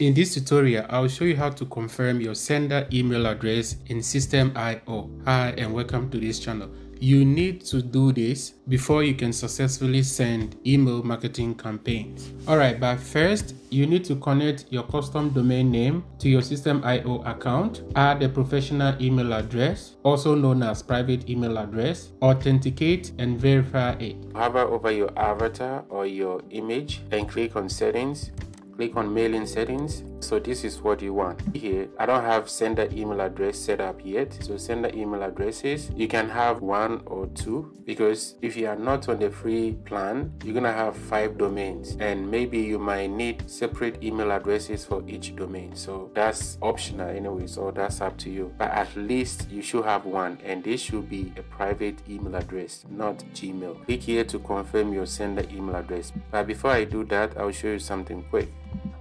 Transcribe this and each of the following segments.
In this tutorial, I'll show you how to confirm your sender email address in Systeme.io. Hi and welcome to this channel. You need to do this before you can successfully send email marketing campaigns. Alright, but first, you need to connect your custom domain name to your Systeme.io account, add a professional email address, also known as private email address, authenticate and verify it. Hover over your avatar or your image and click on settings. Click on mailing settings. So this is what you want here. I don't have sender email address set up yet. So sender email addresses, you can have 1 or 2, because if you are not on the free plan, you're gonna have 5 domains and maybe you might need separate email addresses for each domain. So that's optional anyway, so that's up to you. But at least you should have 1, and this should be a private email address, not Gmail. Click here to confirm your sender email address. But before I do that, I'll show you something quick.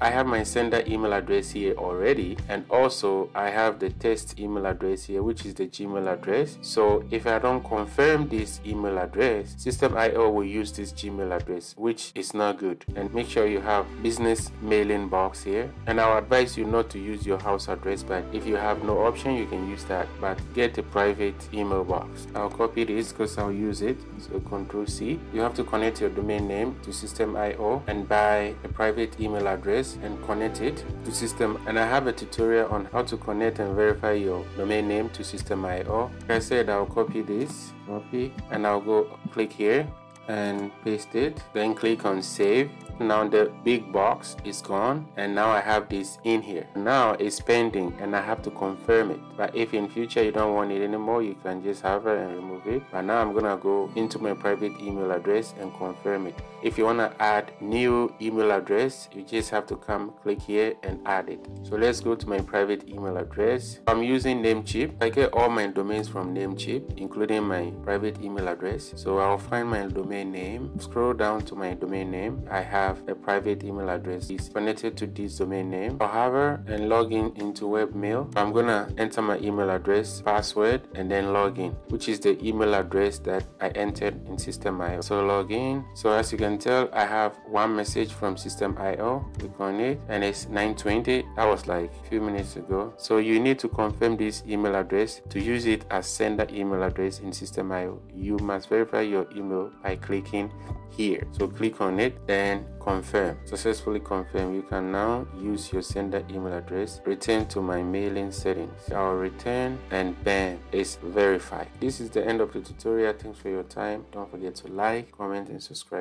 I have my sender email address here already, and also I have the test email address here, which is the Gmail address. So if I don't confirm this email address, Systeme.io will use this Gmail address, which is not good. And make sure you have business mailing box here. And I'll advise you not to use your house address, but if you have no option, you can use that, but get a private email box. I'll copy this because I'll use it. So Ctrl+C. You have to connect your domain name to Systeme.io and buy a private email address and connect it to Systeme. And I have a tutorial on how to connect and verify your domain name to Systeme.io. Like I said, I'll copy this, copy, and I'll go click here and paste it, then click on save. Now the big box is gone, and now I have this in here. Now it's pending and I have to confirm it. But if in future you don't want it anymore, you can just hover and remove it. But now I'm gonna go into my private email address and confirm it. If you want to add new email address, you just have to come click here and add it. So let's go to my private email address. I'm using Namecheap. I get all my domains from Namecheap, including my private email address. So I'll find my domain name, scroll down to my domain name. I have a private email address is connected to this domain name. I'll hover and log in into webmail. I'm gonna enter my email address, password, and then log in, which is the email address that I entered in Systeme.io. So log in. So as you can tell, I have 1 message from Systeme.io. Click on it, and it's 9:20. That was like a few minutes ago. So you need to confirm this email address to use it as sender email address in Systeme.io. You must verify your email by clicking here. So click on it, then confirm. Successfully confirm. You can now use your sender email address. Return to my mailing settings. I'll return, and bam, it's verified. This is the end of the tutorial. Thanks for your time. Don't forget to like, comment, and subscribe.